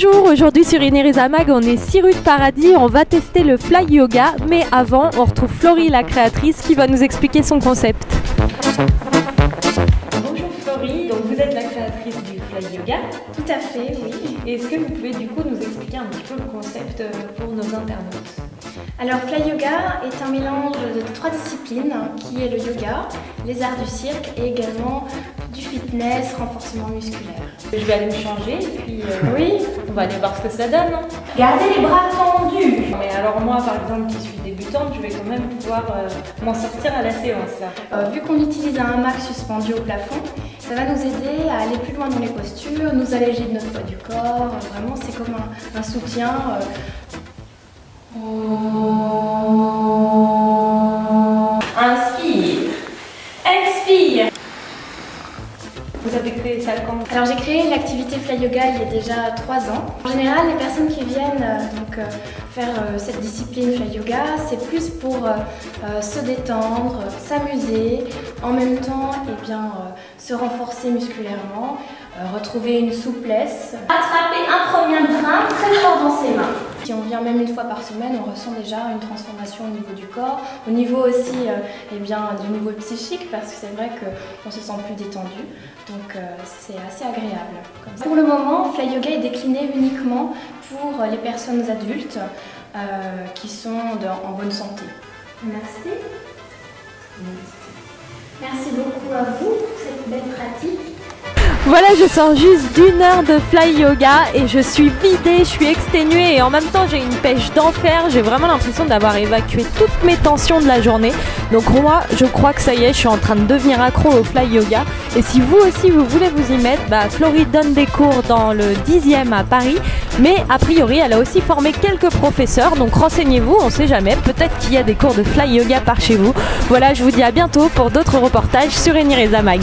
Bonjour, aujourd'hui sur AnyresaMag, on est 6 rue de Paradis, on va tester le Fly Yoga, mais avant, on retrouve Florie, la créatrice, qui va nous expliquer son concept. Bonjour Florie, donc vous êtes la créatrice du Fly Yoga. Tout à fait, oui. Est-ce que vous pouvez du coup nous expliquer un petit peu le concept pour nos internautes? Alors Fly Yoga est un mélange de 3 disciplines, qui est le yoga, les arts du cirque et également du fitness, renforcement musculaire. Je vais aller me changer et puis oui, on va aller voir ce que ça donne. Gardez les bras tendus. Mais alors moi par exemple qui suis débutante, je vais quand même pouvoir m'en sortir à la séance là. Vu qu'on utilise un hamac suspendu au plafond, ça va nous aider à aller plus loin dans les postures, nous alléger de notre poids du corps. Vraiment c'est comme un soutien. Inspire, expire. Vous avez créé ça quand? Alors j'ai créé l'activité Fly Yoga il y a déjà 3 ans. En général, les personnes qui viennent donc, faire cette discipline Fly Yoga, c'est plus pour se détendre, s'amuser, en même temps eh bien, se renforcer musculairement, retrouver une souplesse. Attraper un premier brin très fort dans ses mains. Si on vient même une fois par semaine, on ressent déjà une transformation au niveau du corps, au niveau aussi eh bien, du niveau psychique, parce que c'est vrai qu'on se sent plus détendu, donc c'est assez agréable. Comme ça. Pour le moment, Fly Yoga est décliné uniquement pour les personnes adultes qui sont en bonne santé. Merci. Merci beaucoup à vous pour cette belle pratique. Voilà, je sors juste d'une heure de Fly Yoga et je suis vidée, je suis exténuée et en même temps j'ai une pêche d'enfer, j'ai vraiment l'impression d'avoir évacué toutes mes tensions de la journée. Donc moi, je crois que ça y est, je suis en train de devenir accro au Fly Yoga. Et si vous aussi, vous voulez vous y mettre, bah, Florie donne des cours dans le 10e à Paris. Mais a priori, elle a aussi formé quelques professeurs, donc renseignez-vous, on sait jamais, peut-être qu'il y a des cours de Fly Yoga par chez vous. Voilà, je vous dis à bientôt pour d'autres reportages sur AnyresaMag.